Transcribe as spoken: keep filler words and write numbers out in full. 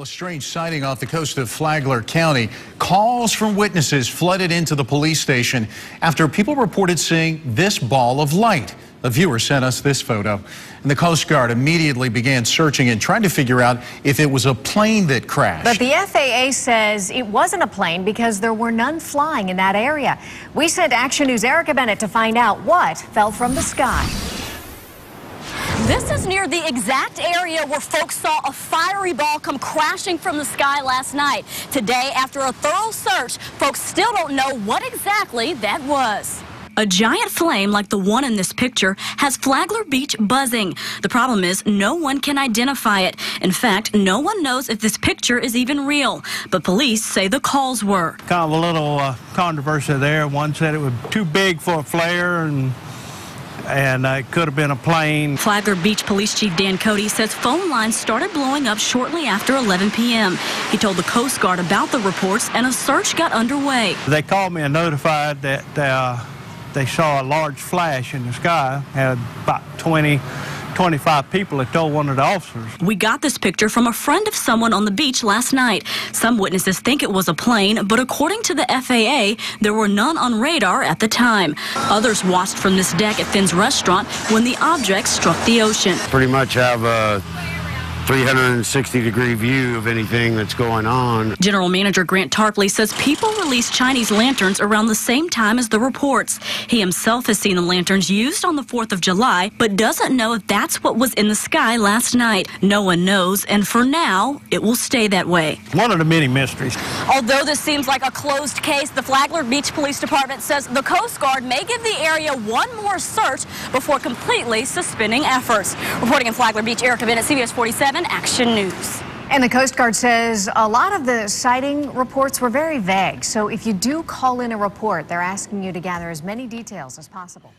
Well, a strange sighting off the coast of Flagler County. Calls from witnesses flooded into the police station after people reported seeing this ball of light. A viewer sent us this photo, and the Coast Guard immediately began searching and trying to figure out if it was a plane that crashed. But the F A A says it wasn't a plane because there were none flying in that area. We sent Action News' Erica Bennett to find out what fell from the sky. This is near the exact area where folks saw a fiery ball come crashing from the sky last night. Today, after a thorough search, folks still don't know what exactly that was. A giant flame like the one in this picture has Flagler Beach buzzing. The problem is no one can identify it. In fact, no one knows if this picture is even real. But police say the calls were. Kind of a little uh, controversy there. One said it was too big for a flare, and and uh, it could have been a plane. Flagler Beach Police Chief Dan Cody says phone lines started blowing up shortly after eleven p m He told the Coast Guard about the reports, and a search got underway. They called me and notified that uh, they saw a large flash in the sky. Had about twenty, twenty-five people had told one of the officers. We got this picture from a friend of someone on the beach last night. Some witnesses think it was a plane, but according to the F A A, there were none on radar at the time. Others watched from this deck at Finn's restaurant when the object struck the ocean. Pretty much have a three sixty degree view of anything that's going on. General Manager Grant Tarpley says people released Chinese lanterns around the same time as the reports. He himself has seen the lanterns used on the fourth of July, but doesn't know if that's what was in the sky last night. No one knows, and for now, it will stay that way. One of the many mysteries. Although this seems like a closed case, the Flagler Beach Police Department says the Coast Guard may give the area one more search before completely suspending efforts. Reporting in Flagler Beach, Erica Bennett, C B S forty-seven. Action News. And the Coast Guard says a lot of the sighting reports were very vague, so if you do call in a report, they're asking you to gather as many details as possible.